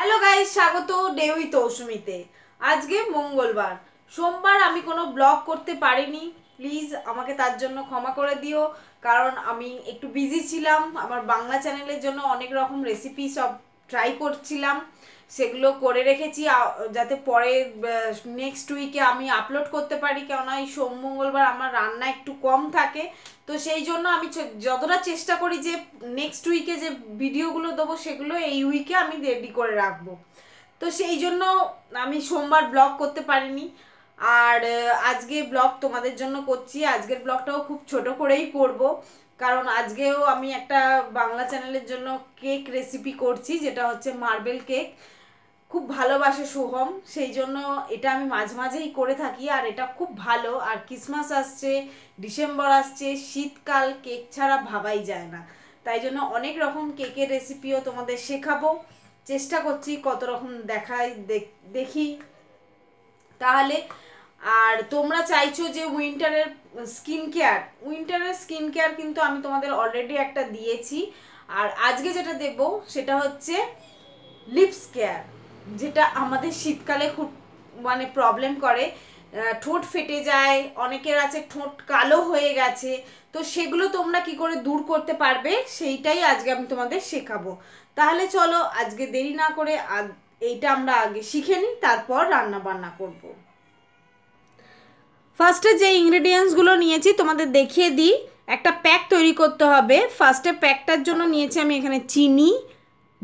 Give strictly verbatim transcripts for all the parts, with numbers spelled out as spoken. Hello guys स्वागत डेवी तौसुमीते। आज के मंगलवार सोमवार आमी कोनो ब्लग करते पारिनी, प्लिज आमाके तार जोन्नो क्षमा करे दिओ, कारण आमी एकटु बिजी छिलाम। आमार बांगला चैनेलेर जोन्नो अनेक रकम रेसिपि सब ट्राई करछिलाम, सेगुलो करे रेखेछि जाते परे नेक्स्ट उइके आमी आपलोड करते पारी, कारणा एई सोम मंगलवार आमार रान्ना एकटु कम थाके। तो सेई जोन्नो आमी जतटा चेष्टा करी जे नेक्स्ट उइके जे भिडियोगुलो देबो सेगुलो एई उइके आमी रेडी करे राखबो। तो सेई जोन्नो आमी सोमवार ब्लग करते पारिनी और आजके ब्लग तोमादेर जोन्नो करछि। आजकेर ब्लगटाओ खूब छोटो करेई करबो, कारण आजकेও আমি একটা বাংলা চ্যানেলের জন্য কেক রেসিপি করছি, যেটা হচ্ছে মার্বেল কেক। খুব ভালোবাসে সোহম, সেই জন্য এটা আমি মাঝে মাঝেই করে থাকি আর এটা খুব ভালো। আর ক্রিসমাস আসছে, ডিসেম্বর আসছে, শীতকাল, কেক ছাড়া ভাবাই যায় না, তাই জন্য অনেক রকম কেকের রেসিপিও তোমাদের শেখাবো, চেষ্টা করছি কত রকম দেখাই দেখি। তাহলে আর তোমরা চাইছো যে উইন্টারের স্কিন কেয়ার, উইন্টারের স্কিন কেয়ার কিন্তু আমি তোমাদের অলরেডি একটা দিয়েছি। আর আজকে যেটা দেব সেটা হচ্ছে লিপস কেয়ার, যেটা আমাদের শীতকালে খুব মানে প্রবলেম করে, ঠোঁট ফেটে যায়, অনেকের আছে ঠোঁট কালো হয়ে গেছে। তো সেগুলো তোমরা কি করে দূর করতে পারবে সেইটাই আজকে আমি তোমাদের শেখাবো। তাহলে চলো আজকে দেরি না করে এইটা আমরা আগে শিখে নিই, তারপর রান্না বান্না করবো। ফার্স্টে যে ইনগ্রেডিয়েন্টসগুলো নিয়েছি তোমাদের দেখিয়ে দিই। একটা প্যাক তৈরি করতে হবে। ফার্স্টে প্যাকটার জন্য নিয়েছি আমি এখানে চিনি,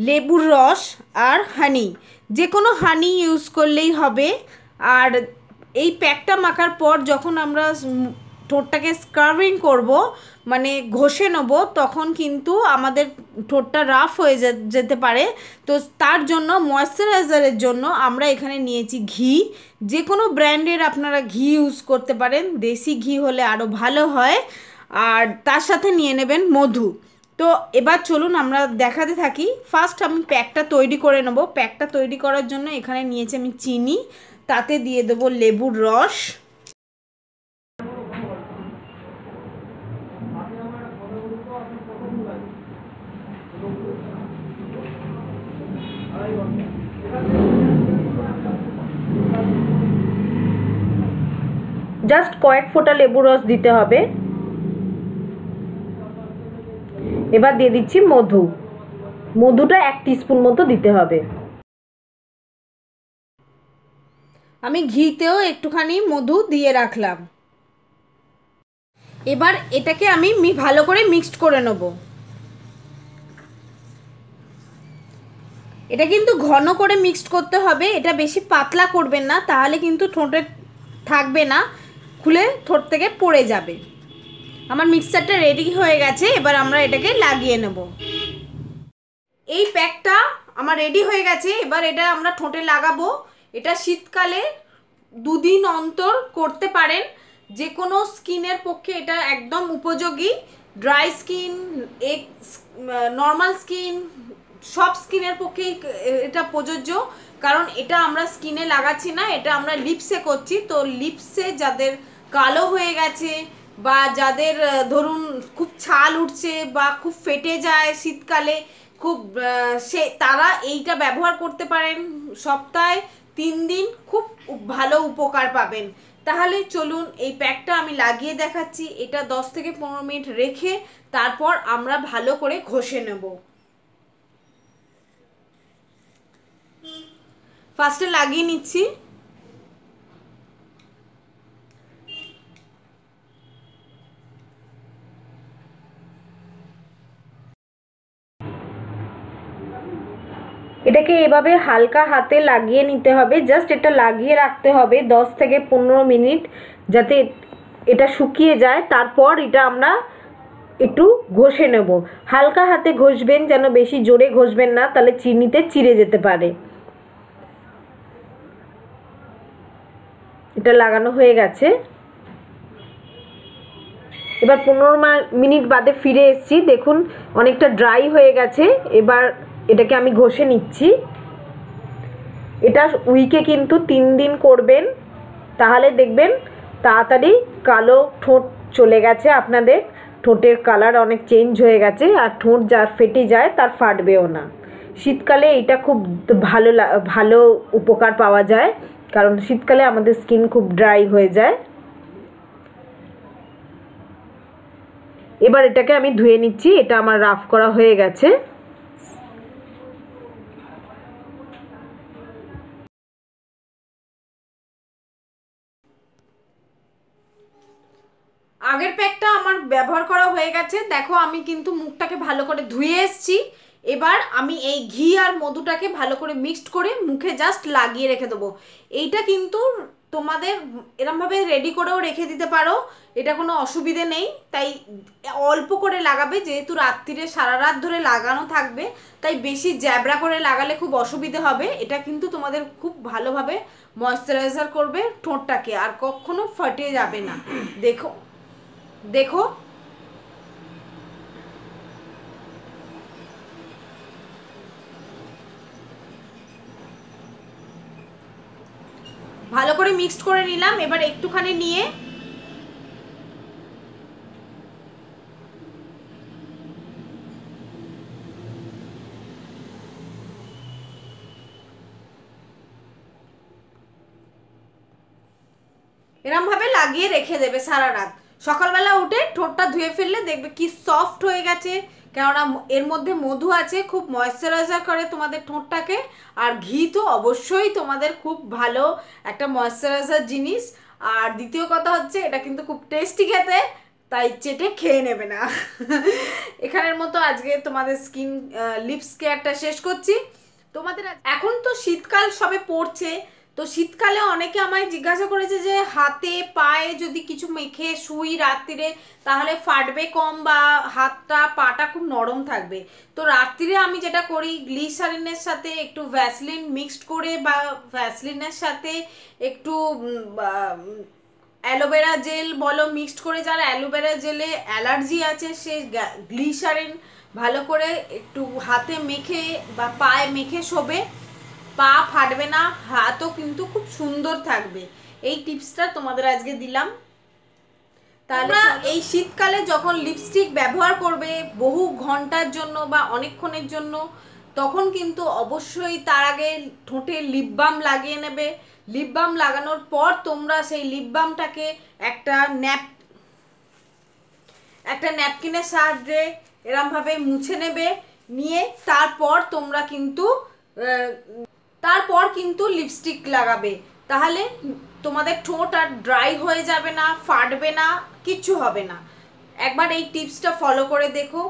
লেবুর রস আর হানি, যে কোনো হানি ইউজ করলেই হবে। আর এই প্যাকটা মাখার পর যখন আমরা ঠোঁটটাকে স্ক্রাবিং করব, মানে ঘষে নেব, তখন কিন্তু আমাদের ঠোঁটটা রাফ হয়ে যেতে পারে। তো তার জন্য ময়শ্চারাইজারের জন্য আমরা এখানে নিয়েছি ঘি, যে কোনো ব্র্যান্ডের আপনারা ঘি ইউজ করতে পারেন, দেশি ঘি হলে আরও ভালো হয়। আর তার সাথে নিয়ে নেবেন মধু। তো এবার চলুন আমরা দেখাতে থাকি। ফার্স্ট আমি প্যাকটা তৈরি করে নেব। প্যাকটা তৈরি করার জন্য এখানে নিয়েছি আমি চিনি, তাতে দিয়ে দেবো লেবুর রস, জাস্ট কয়েক ফোঁটা লেবু রস দিতে হবে। এবার দিয়ে দিচ্ছি মধু, মধুটা এক টিস্পুন মতো দিতে হবে। আমি ঘিতেও একটুখানি মধু দিয়ে রাখলাম। এবার এটাকে আমি ভালো করে মিক্সড করে নেব। এটা কিন্তু ঘন করে মিক্সড করতে হবে, এটা বেশি পাতলা করবেন না, তাহলে কিন্তু ঠোঁটে থাকবে না, খুলে ঠোঁট থেকে পড়ে যাবে। আমার মিক্সচারটা রেডি হয়ে গেছে, এবার আমরা এটাকে লাগিয়ে নেব। এই প্যাকটা আমার রেডি হয়ে গেছে, এবার এটা আমরা ঠোঁটে লাগাবো। এটা শীতকালে দুদিন অন্তর করতে পারেন, যে কোনো স্কিনের পক্ষে এটা একদম উপযোগী। ড্রাই স্কিন, এক নর্মাল স্কিন, সব স্কিনের পক্ষেই এটা প্রযোজ্য, কারণ এটা আমরা স্কিনে লাগাচ্ছি না, এটা আমরা লিপসে করছি। তো লিপসে যাদের কালো হয়ে গেছে বা যাদের ধরুন খুব ছাল উঠছে বা খুব ফেটে যায় শীতকালে খুব, সে তারা এইটা ব্যবহার করতে পারেন। সপ্তাহে তিন দিন খুব ভালো উপকার পাবেন। তাহলে চলুন এই প্যাকটা আমি লাগিয়ে দেখাচ্ছি। এটা দশ থেকে পনেরো মিনিট রেখে তারপর আমরা ভালো করে ঘষে নেব। ফার্স্টে লাগিয়ে নিচ্ছি। এটাকে এভাবে হালকা হাতে লাগিয়ে নিতে হবে, জাস্ট এটা লাগিয়ে রাখতে হবে দশ থেকে পনেরো মিনিট, যাতে এটা শুকিয়ে যায়। তারপর এটা আমরা একটু ঘষে নেব। হালকা হাতে ঘষবেন, যেন বেশি জোরে ঘষবেন না, তাহলে চিনিতে চিড়ে যেতে পারে। এটা লাগানো হয়ে গেছে। এবার পনেরো মিনিট বাদে ফিরে এসেছি, দেখুন অনেকটা ড্রাই হয়ে গেছে। এবার এটাকে আমি ঘষে নিচ্ছি। এটা উইকে কিন্তু তিন দিন করবেন, তাহলে দেখবেন তাড়াতাড়ি কালো ঠোঁট চলে গেছে আপনাদের, ঠোঁটের কালার অনেক চেঞ্জ হয়ে গেছে, আর ঠোঁট যার ফেটে যায় তার ফাটবেও না। শীতকালে এটা খুব ভালো ভালো উপকার পাওয়া যায় কারণ শীতকালে আমাদের স্কিন খুব ড্রাই হয়ে যায়। এবার এটাকে আমি ধুয়ে নিচ্ছি, এটা আমার রাফ করা হয়ে গেছে। আগের প্যাকটা আমার ব্যবহার করা হয়ে গেছে। দেখো আমি কিন্তু মুখটাকে ভালো করে ধুয়ে এসেছি। এবার আমি এই ঘি আর মধুটাকে ভালো করে মিক্সড করে মুখে জাস্ট লাগিয়ে রেখে দেবো। এইটা কিন্তু তোমাদের এরমভাবে রেডি করেও রেখে দিতে পারো, এটা কোনো অসুবিধে নেই। তাই অল্প করে লাগাবে, যেহেতু রাত্রিরে সারা রাত ধরে লাগানো থাকবে তাই বেশি জ্যাবড়া করে লাগালে খুব অসুবিধে হবে। এটা কিন্তু তোমাদের খুব ভালোভাবে ময়শ্চারাইজার করবে ঠোঁটটাকে, আর কখনো ফেটে যাবে না। দেখো দেখো ভালো করে মিক্সড করে নিলাম। এবার একটুখানি নিয়ে এরম ভাবে লাগিয়ে রেখে দেবে সারা রাত। সকালবেলা উঠে ঠোঁটটা ধুয়ে ফেললে দেখবে কি সফট হয়ে গেছে, কেননা এর মধ্যে মধু আছে, খুব ময়শ্চারাইজার করে তোমাদের ঠোঁটটাকে। আর ঘি তো অবশ্যই তোমাদের খুব ভালো একটা ময়শ্চারাইজার জিনিস। আর দ্বিতীয় কথা হচ্ছে এটা কিন্তু খুব টেস্টি খেতে, তাই চেটে খেয়ে নেবে না। এখানের মতো আজকে তোমাদের স্কিন লিপস কেয়ারটা শেষ করছি। তোমাদের এখন তো শীতকাল সবে পড়ছে, তো শীতকালে অনেকে আমায় জিজ্ঞাসা করেছে যে হাতে পায়ে যদি কিছু মেখে শুই রাত্রিরে তাহলে ফাটবে কম বা হাতটা পাটা খুব নরম থাকবে। তো রাত্রিরে আমি যেটা করি, গ্লিসারিনের সাথে একটু ভ্যাসলিন মিক্সড করে বা ভ্যাসলিনের সাথে একটু অ্যালোভেরা জেল বলো মিক্সড করে, যার অ্যালোভেরা জেলে অ্যালার্জি আছে সে গ্লিসারিন ভালো করে একটু হাতে মেখে বা পায়ে মেখে শোবে, পা ফাটবে না, হাতও কিন্তু খুব সুন্দর থাকবে। এই টিপসটা তোমাদের আজকে দিলাম। তাহলে এই শীতকালে যখন লিপস্টিক ব্যবহার করবে বহু ঘন্টার জন্য বা অনেকক্ষণের জন্য, তখন কিন্তু অবশ্যই তার আগে ঠোঁটে লিপ বাম লাগিয়ে নেবে। লিপ বাম লাগানোর পর তোমরা সেই লিপ বামটাকে একটা ন্যাপ একটা ন্যাপকিনের সাহায্যে এরমভাবে মুছে নেবে, নিয়ে তারপর তোমরা কিন্তু তারপর কিন্তু লিপস্টিক লাগাবে। তাহলে তোমাদের ঠোঁট আর ড্রাই হয়ে যাবে না, ফাটবে না, কিচ্ছু হবে না। একবার এই টিপসটা ফলো করে দেখো।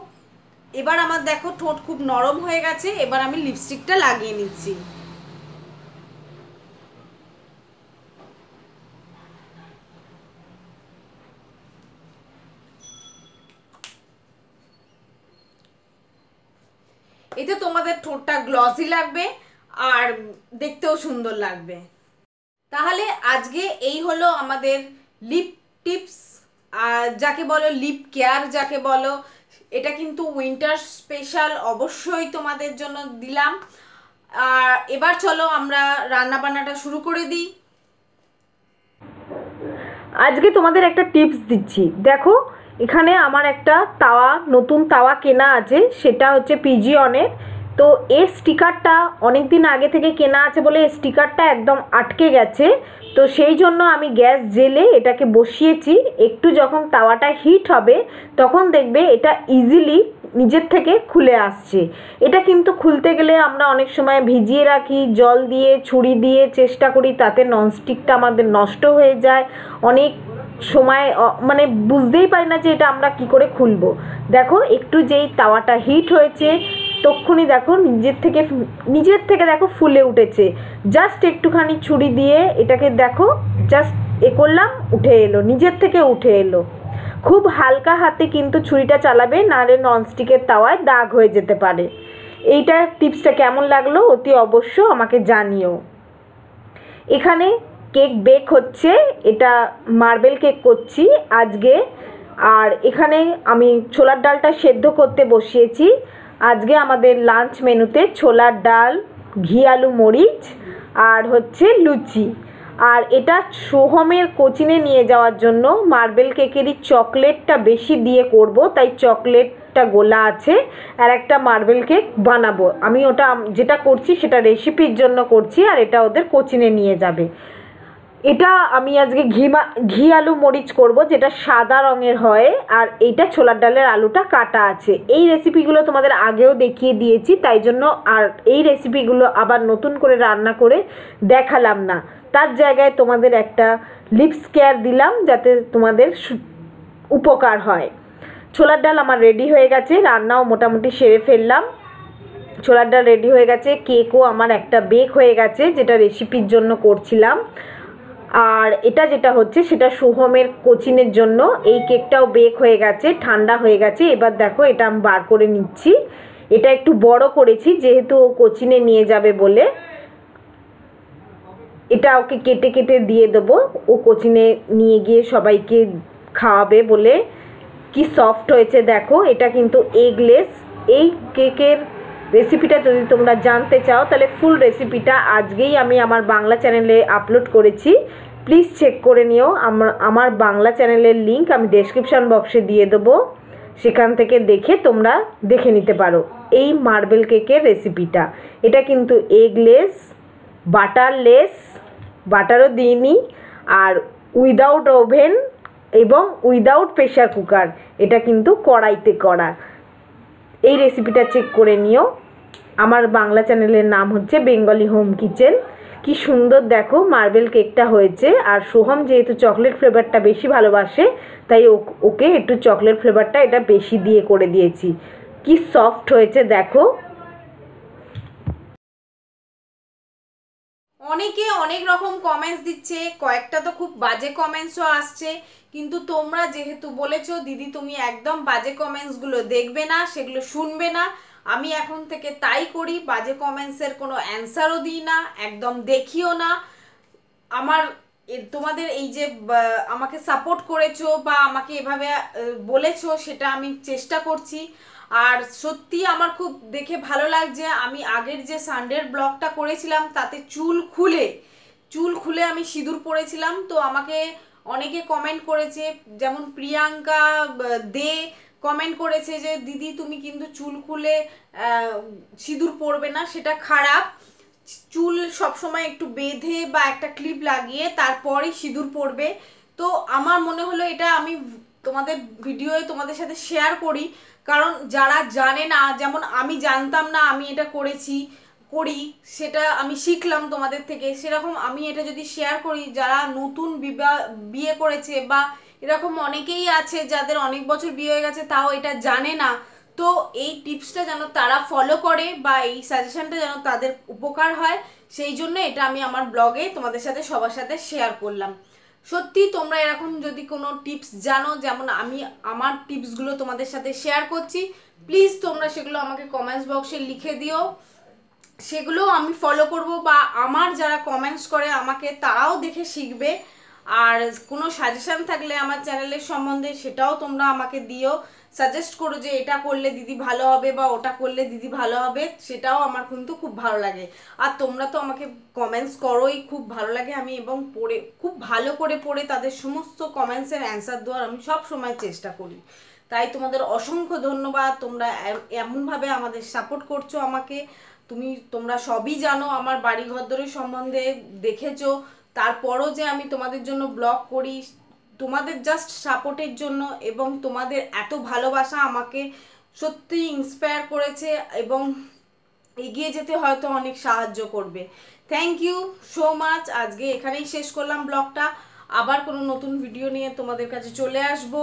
এবার আমার দেখো ঠোঁট খুব নরম হয়ে গেছে। এবার আমি লিপস্টিকটা লাগিয়ে নিচ্ছি। এতে তোমাদের ঠোঁটটা গ্লসি লাগবে আর দেখতেও সুন্দর লাগবে। তাহলে আজকে এই হলো আমাদের লিপ টিপস, যাকে বলো লিপ কেয়ার যাকে বলো, এটা কিন্তু উইন্টার স্পেশাল অবশ্যই তোমাদের জন্য দিলাম। আর এবার চলো আমরা রান্না বান্নাটা শুরু করে দিই। আজকে তোমাদের একটা টিপস দিচ্ছি। দেখো এখানে আমার একটা তাওয়া, নতুন তাওয়া কেনা আছে, সেটা হচ্ছে পিজিয়নের। তো এর স্টিকারটা অনেক দিন আগে থেকে কেনা আছে বলে এই স্টিকারটা একদম আটকে গেছে। তো সেই জন্য আমি গ্যাস জেলে এটাকে বসিয়েছি। একটু যখন তাওয়াটা হিট হবে তখন দেখবে এটা ইজিলি নিজের থেকে খুলে আসছে। এটা কিন্তু খুলতে গেলে আমরা অনেক সময় ভিজিয়ে রাখি, জল দিয়ে ছুরি দিয়ে চেষ্টা করি, তাতে ননস্টিকটা আমাদের নষ্ট হয়ে যায়। অনেক সময় মানে বুঝতেই পারি না যে এটা আমরা কি করে খুলবো। দেখো একটু যেই তাওয়াটা হিট হয়েছে তক্ষুনি দেখো নিজের থেকে নিজের থেকে দেখো ফুলে উঠেছে। জাস্ট একটুখানি ছুরি দিয়ে এটাকে দেখো জাস্ট এ করলাম, উঠে এলো, নিজের থেকে উঠে এলো। খুব হালকা হাতে কিন্তু ছুরিটা চালাবে, নাহলে ননস্টিকের তাওয়ায় দাগ হয়ে যেতে পারে। এইটা টিপসটা কেমন লাগলো অতি অবশ্য আমাকে জানিও। এখানে কেক বেক হচ্ছে, এটা মার্বেল কেক করছি আজকে। আর এখানে আমি ছোলার ডালটা সেদ্ধ করতে বসিয়েছি। আজকে আমাদের লাঞ্চ মেনুতে ছোলার ডাল, ঘি আলু মরিচ আর হচ্ছে লুচি। আর এটা সোহমের কোচিনে নিয়ে যাওয়ার জন্য মার্বেল কেকেরই চকলেটটা বেশি দিয়ে করব, তাই চকলেট একটা গোলা আছে আর একটা মার্বেল কেক বানাবো। আমি ওটা যেটা করছি সেটা রেসিপির জন্য করছি, আর এটা ওদের কোচিনে নিয়ে যাবে। এটা আমি আজকে ঘি ঘি আলু মরিচ করব, যেটা সাদা রঙের হয়, আর এইটা ছোলার ডালের আলুটা কাটা আছে। এই রেসিপিগুলো তোমাদের আগেও দেখিয়ে দিয়েছি, তাই জন্য আর এই রেসিপিগুলো আবার নতুন করে রান্না করে দেখালাম না। তার জায়গায় তোমাদের একটা লিপস কেয়ার দিলাম যাতে তোমাদের উপকার হয়। ছোলার ডাল আমার রেডি হয়ে গেছে, রান্নাও মোটামুটি সেরে ফেললাম। ছোলার ডাল রেডি হয়ে গেছে, কেকও আমার একটা বেক হয়ে গেছে যেটা রেসিপির জন্য করছিলাম। আর এটা যেটা হচ্ছে সেটা সোহমের কোচিনের জন্য, এই কেকটাও বেক হয়ে গেছে, ঠান্ডা হয়ে গেছে। এবার দেখো এটা আমি বার করে নিচ্ছি। এটা একটু বড় করেছি যেহেতু ও কোচিনে নিয়ে যাবে বলে। এটা ওকে কেটে কেটে দিয়ে দেবো, ও কোচিনে নিয়ে গিয়ে সবাইকে খাওয়াবে বলে। কি সফট হয়েছে দেখো, এটা কিন্তু এগলেস। এই কেকের রেসিপিটা যদি তোমরা জানতে চাও তাহলে ফুল রেসিপিটা আজকেই আমি আমার বাংলা চ্যানেলে আপলোড করেছি, প্লিজ চেক করে নিও। আমার আমার বাংলা চ্যানেলের লিংক আমি ডেসক্রিপশান বক্সে দিয়ে দেবো, সেখান থেকে দেখে তোমরা দেখে নিতে পারো এই মার্বেল কেকের রেসিপিটা। এটা কিন্তু এগলেস, বাটারলেস, বাটারও দিইনি, আর উইদাউট ওভেন এবং উইদাউট প্রেশার কুকার, এটা কিন্তু কড়াইতে করা। এই রেসিপিটা চেক করে নিও। আমার বাংলা চ্যানেলের নাম হচ্ছে বেঙ্গলি হোম কিচেন। কি সুন্দর দেখো মার্বেল কেকটা হয়েছে। আর সোহম যেহেতু চকলেট ফ্লেভারটা বেশি ভালোবাসে, তাই ওকে একটু চকলেট ফ্লেভারটা এটা বেশি দিয়ে করে দিয়েছি। কি সফট হয়েছে দেখো। অনেকে অনেক রকম কমেন্টস দিচ্ছে, কয়েকটা তো খুব বাজে কমেন্টসও আসছে, কিন্তু তোমরা যেহেতু বলেছো দিদি তুমি একদম বাজে কমেন্টসগুলো দেখবে না, সেগুলো শুনবে না, আমি এখন থেকে তাই করি। বাজে কমেন্টসের কোনো অ্যান্সারও দিই না, একদম দেখিও না। আমার তোমাদের এই যে আমাকে সাপোর্ট করেছো বা আমাকে এভাবে বলেছো সেটা আমি চেষ্টা করছি। আর সত্যি আমার খুব দেখে ভালো লাগছে। আমি আগের যে সানডের ব্লগটা করেছিলাম তাতে চুল খুলে চুল খুলে আমি সিঁদুর পরেছিলাম, তো আমাকে অনেকে কমেন্ট করেছে, যেমন প্রিয়াঙ্কা দে কমেন্ট করেছে যে দিদি তুমি কিন্তু চুল খুলে সিঁদুর পরবে না, সেটা খারাপ, চুল সবসময় একটু বেঁধে বা একটা ক্লিপ লাগিয়ে তারপরই সিঁদুর পরবে। তো আমার মনে হলো এটা আমি তোমাদের ভিডিওয়ে তোমাদের সাথে শেয়ার করি, কারণ যারা জানে না, যেমন আমি জানতাম না আমি এটা করেছি করি, সেটা আমি শিখলাম তোমাদের থেকে, সেরকম আমি এটা যদি শেয়ার করি যারা নতুন বিবাহ বিয়ে করেছে বা এরকম অনেকেই আছে যাদের অনেক বছর বিয়ে হয়ে গেছে তাও এটা জানে না, তো এই টিপসটা যেন তারা ফলো করে বা এই সাজেশনটা যেন তাদের উপকার হয়, সেই জন্য এটা আমি আমার ব্লগে তোমাদের সাথে সবার সাথে শেয়ার করলাম। সত্যি তোমরা এরকম যদি কোনো টিপস জানো, যেমন আমি আমার টিপসগুলো তোমাদের সাথে শেয়ার করছি, প্লিজ তোমরা সেগুলো আমাকে কমেন্টস বক্সে লিখে দিও, সেগুলো আমি ফলো করব, বা আমার যারা কমেন্টস করে আমাকে তারাও দেখে শিখবে। আর কোনো সাজেশান থাকলে আমার চ্যানেলের সম্বন্ধে সেটাও তোমরা আমাকে দিও, সাজেস্ট করো যে এটা করলে দিদি ভালো হবে বা ওটা করলে দিদি ভালো হবে, সেটাও আমার কিন্তু খুব ভালো লাগে। আর তোমরা তো আমাকে কমেন্টস করোই, খুব ভালো লাগে আমি, এবং পড়ে খুব ভালো করে পড়ে তাদের সমস্ত কমেন্টসের অ্যান্সার দেওয়ার আমি সব সময় চেষ্টা করি, তাই তোমাদের অসংখ্য ধন্যবাদ। তোমরা এমনভাবে আমাদের সাপোর্ট করছো আমাকে, তুমি তোমরা সবই জানো আমার বাড়ি ঘরদোরের সম্বন্ধে, দেখেছো, তারপরও যে আমি তোমাদের জন্য ব্লগ করি তোমাদের জাস্ট সাপোর্টের জন্য, এবং তোমাদের এত ভালোবাসা আমাকে সত্যি ইন্সপায়ার করেছে এবং এগিয়ে যেতে হয়তো অনেক সাহায্য করবে। Thank you so much. আজকে এখানেই শেষ করলাম ব্লগটা, আবার কোনো নতুন ভিডিও নিয়ে তোমাদের কাছে চলে আসব।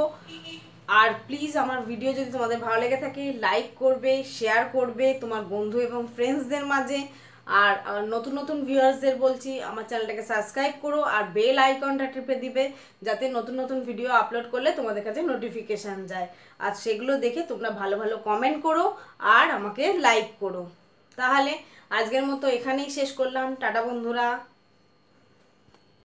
আর প্লিজ আমার ভিডিও যদি তোমাদের ভালো লেগে থাকে লাইক করবে, শেয়ার করবে তোমার বন্ধু এবং ফ্রেন্ডসদের মাঝে। আর নতুন নতুন ভিউয়ার্সদের বলছি আমার চ্যানেলটাকে সাবস্ক্রাইব করো আর বেল আইকনটা টিপে দিবে, যাতে নতুন নতুন ভিডিও আপলোড করলে তোমাদের কাছে নোটিফিকেশান যায়, আর সেগুলো দেখে তোমরা ভালো ভালো কমেন্ট করো আর আমাকে লাইক করো। তাহলে আজকের মতো এখানেই শেষ করলাম, টাটা বন্ধুরা।